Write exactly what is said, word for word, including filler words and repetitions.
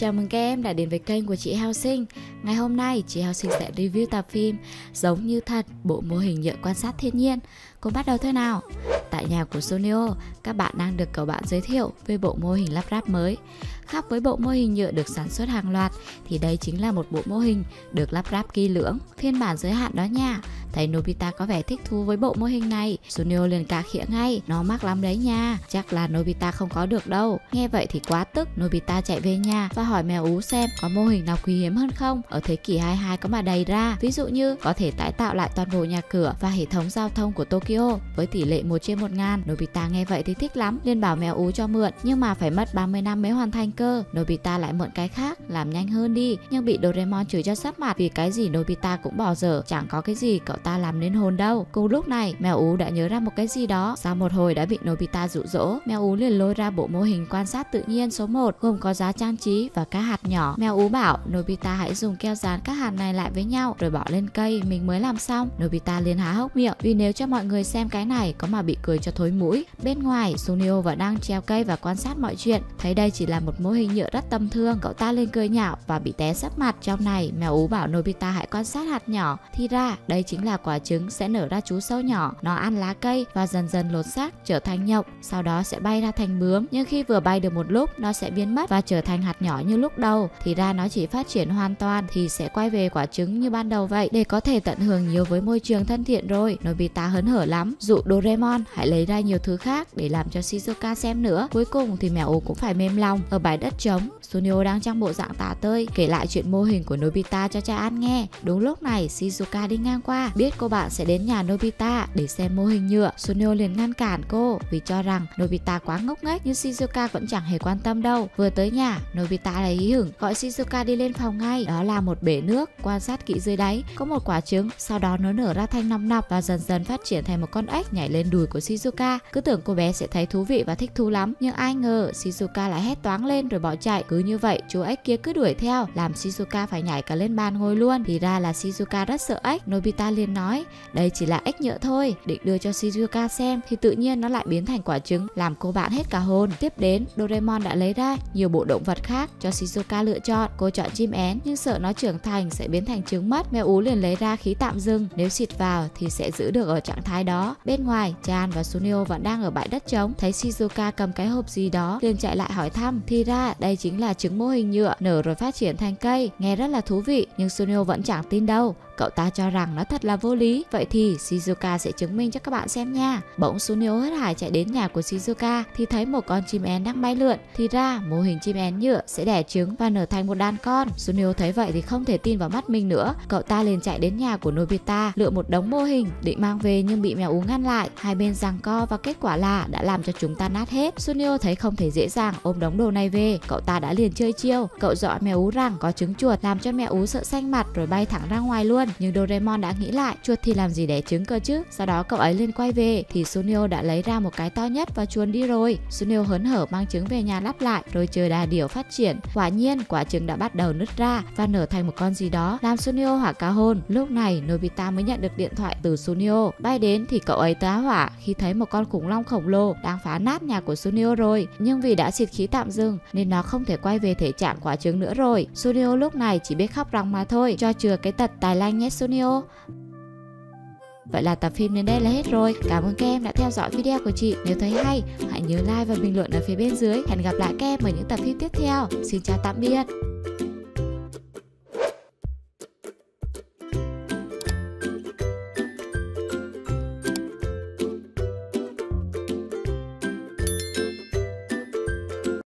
Chào mừng các em đã đến với kênh của chị Heo Xinh. Ngày hôm nay chị Heo Xinh sẽ review tập phim Giống Như Thật, bộ mô hình nhựa quan sát thiên nhiên. Cùng bắt đầu thôi nào. Tại nhà của Sonio, các bạn đang được cậu bạn giới thiệu về bộ mô hình lắp ráp mới. Khác với bộ mô hình nhựa được sản xuất hàng loạt thì đây chính là một bộ mô hình được lắp ráp kỹ lưỡng, phiên bản giới hạn đó nha. Thấy Nobita có vẻ thích thú với bộ mô hình này, Suneo liền cà khịa ngay: nó mắc lắm đấy nha, chắc là Nobita không có được đâu. Nghe vậy thì quá tức, Nobita chạy về nhà và hỏi mèo ú xem có mô hình nào quý hiếm hơn không. Ở thế kỷ hai mươi hai có mà đầy ra, ví dụ như có thể tái tạo lại toàn bộ nhà cửa và hệ thống giao thông của Tokyo với tỷ lệ một trên một ngàn. Nobita nghe vậy thì thích lắm, liền bảo mèo ú cho mượn, nhưng mà phải mất ba mươi năm mới hoàn thành cơ. Nobita lại mượn cái khác, làm nhanh hơn đi, nhưng bị Doraemon chửi cho sắp mặt vì cái gì Nobita cũng bỏ dở, chẳng có cái gì cậu ta làm nên hồn đâu. Cùng lúc này, mèo ú đã nhớ ra một cái gì đó. Sau một hồi đã bị Nobita dụ dỗ, mèo ú liền lôi ra bộ mô hình quan sát tự nhiên số một gồm có giá trang trí và các hạt nhỏ. Mèo ú bảo Nobita hãy dùng keo dán các hạt này lại với nhau rồi bỏ lên cây, mình mới làm xong. Nobita liền há hốc miệng vì nếu cho mọi người xem cái này có mà bị cười cho thối mũi. Bên ngoài, Suneo vẫn đang treo cây và quan sát mọi chuyện. Thấy đây chỉ là một mô hình nhựa rất tầm thường, cậu ta liền cười nhạo và bị té sấp mặt. Trong này, mèo ú bảo Nobita hãy quan sát hạt nhỏ, thì ra đây chính là là quả trứng sẽ nở ra chú sâu nhỏ. Nó ăn lá cây và dần dần lột xác trở thành nhộng, sau đó sẽ bay ra thành bướm. Nhưng khi vừa bay được một lúc, nó sẽ biến mất và trở thành hạt nhỏ như lúc đầu. Thì ra nó chỉ phát triển hoàn toàn thì sẽ quay về quả trứng như ban đầu vậy, để có thể tận hưởng nhiều với môi trường thân thiện rồi. Nobita hớn hở lắm, dụ Doraemon hãy lấy ra nhiều thứ khác để làm cho Shizuka xem nữa. Cuối cùng thì mèo ú cũng phải mềm lòng. Ở bãi đất trống, Suneo đang trong bộ dạng tả tơi kể lại chuyện mô hình của Nobita cho cha An nghe. Đúng lúc này, Shizuka đi ngang qua, biết cô bạn sẽ đến nhà Nobita để xem mô hình nhựa. Suneo liền ngăn cản cô vì cho rằng Nobita quá ngốc nghếch, nhưng Shizuka vẫn chẳng hề quan tâm đâu. Vừa tới nhà, Nobita lại hí hửng gọi Shizuka đi lên phòng ngay. Đó là một bể nước, quan sát kỹ dưới đáy có một quả trứng, sau đó nó nở ra thành nòng nọc và dần dần phát triển thành một con ếch nhảy lên đùi của Shizuka. Cứ tưởng cô bé sẽ thấy thú vị và thích thú lắm, nhưng ai ngờ Shizuka lại hét toáng lên rồi bỏ chạy. Cứ như vậy, chú ếch kia cứ đuổi theo, làm Shizuka phải nhảy cả lên bàn ngồi luôn. Thì ra là Shizuka rất sợ ếch. Nobita liền nói đây chỉ là ếch nhựa thôi, định đưa cho Shizuka xem thì tự nhiên nó lại biến thành quả trứng, làm cô bạn hết cả hồn. Tiếp đến, Doraemon đã lấy ra nhiều bộ động vật khác cho Shizuka lựa chọn. Cô chọn chim én nhưng sợ nó trưởng thành sẽ biến thành trứng mất. Mèo ú liền lấy ra khí tạm dừng, nếu xịt vào thì sẽ giữ được ở trạng thái đó. Bên ngoài, Chan và Suneo vẫn đang ở bãi đất trống, thấy Shizuka cầm cái hộp gì đó liền chạy lại hỏi thăm. Thì ra đây chính là trứng mô hình nhựa nở rồi phát triển thành cây, nghe rất là thú vị, nhưng Suneo vẫn chẳng tin đâu. Cậu ta cho rằng nó thật là vô lý. Vậy thì Shizuka sẽ chứng minh cho các bạn xem nha. Bỗng Suneo hớt hải chạy đến nhà của Shizuka thì thấy một con chim én đang bay lượn. Thì ra mô hình chim én nhựa sẽ đẻ trứng và nở thành một đàn con. Suneo thấy vậy thì không thể tin vào mắt mình nữa. Cậu ta liền chạy đến nhà của Nobita, lựa một đống mô hình định mang về nhưng bị mèo ú ngăn lại. Hai bên giằng co và kết quả là đã làm cho chúng ta nát hết. Suneo thấy không thể dễ dàng ôm đống đồ này về, cậu ta đã liền chơi chiêu. Cậu dọa mèo ú rằng có trứng chuột, làm cho mèo ú sợ xanh mặt rồi bay thẳng ra ngoài luôn. Nhưng Doraemon đã nghĩ lại, chuột thì làm gì đẻ trứng cơ chứ. Sau đó cậu ấy liền quay về thì Suneo đã lấy ra một cái to nhất và chuồn đi rồi. Suneo hớn hở mang trứng về nhà lắp lại rồi chờ đà điểu phát triển. Quả nhiên quả trứng đã bắt đầu nứt ra và nở thành một con gì đó, làm Suneo hỏa cả hồn. Lúc này Nobita mới nhận được điện thoại từ Suneo. Bay đến thì cậu ấy tá hỏa khi thấy một con khủng long khổng lồ đang phá nát nhà của Suneo rồi. Nhưng vì đã xịt khí tạm dừng nên nó không thể quay về thể trạng quả trứng nữa rồi. Suneo lúc này chỉ biết khóc ròng mà thôi, cho chừa cái tật tài lanh nhé Suneo. Vậy là tập phim đến đây là hết rồi. Cảm ơn các em đã theo dõi video của chị. Nếu thấy hay, hãy nhớ like và bình luận ở phía bên dưới. Hẹn gặp lại các em ở những tập phim tiếp theo. Xin chào tạm biệt.